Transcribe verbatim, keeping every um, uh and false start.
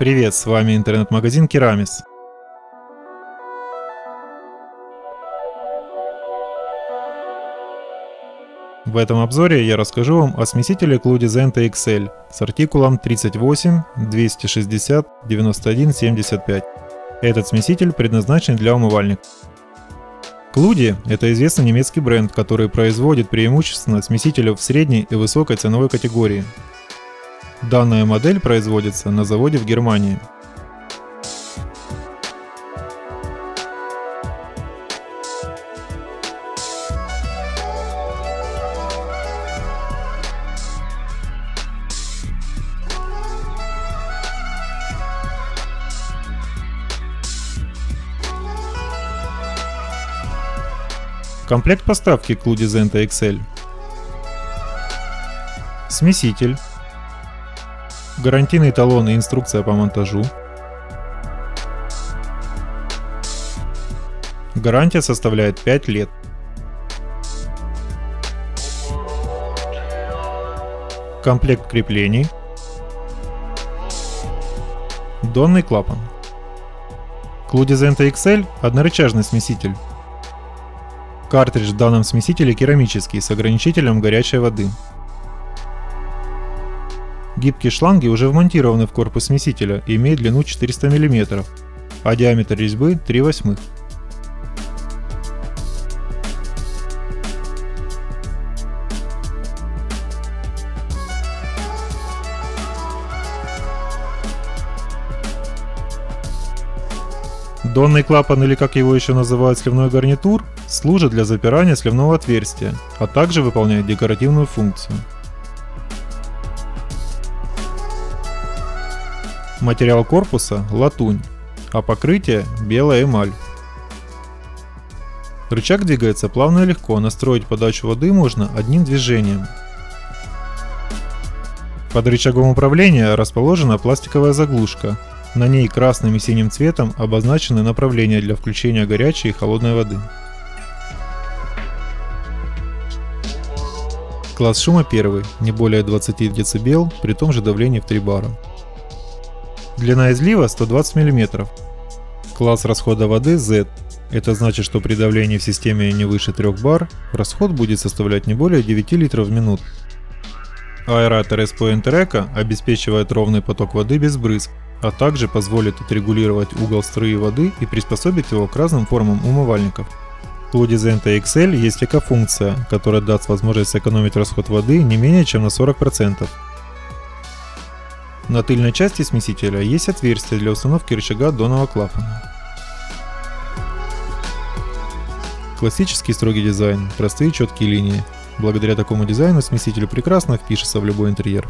Привет, с вами интернет-магазин Керамис. В этом обзоре я расскажу вам о смесителе Kludi Zenta икс эль с артикулом тридцать восемь двести шестьдесят девяносто один семьдесят пять. Этот смеситель предназначен для умывальников. Kludi – это известный немецкий бренд, который производит преимущественно смесители в средней и высокой ценовой категории. Данная модель производится на заводе в Германии. Комплект поставки Kludi Zenta икс эль. Смеситель. Гарантийные талоны и инструкция по монтажу. Гарантия составляет пять лет. Комплект креплений. Донный клапан. Kludi Zenta икс эль – однорычажный смеситель. Картридж в данном смесителе керамический с ограничителем горячей воды. Гибкие шланги уже вмонтированы в корпус смесителя и имеют длину четыреста миллиметров, а диаметр резьбы три восьмых. Донный клапан, или как его еще называют сливной гарнитур, служит для запирания сливного отверстия, а также выполняет декоративную функцию. Материал корпуса – латунь, а покрытие – белая эмаль. Рычаг двигается плавно и легко, настроить подачу воды можно одним движением. Под рычагом управления расположена пластиковая заглушка. На ней красным и синим цветом обозначены направления для включения горячей и холодной воды. Класс шума первый, не более двадцати децибел при том же давлении в три бара. Длина излива сто двадцать миллиметров. Класс расхода воды Z. Это значит, что при давлении в системе не выше трёх бар расход будет составлять не более девяти литров в минуту. Аэратор s-pointer Eco обеспечивает ровный поток воды без брызг, а также позволит отрегулировать угол струи воды и приспособить его к разным формам умывальников. В Kludi Zenta икс эль есть эко-функция, которая даст возможность сэкономить расход воды не менее чем на сорок процентов. На тыльной части смесителя есть отверстие для установки рычага донного клапана. Классический строгий дизайн, простые четкие линии. Благодаря такому дизайну смеситель прекрасно впишется в любой интерьер.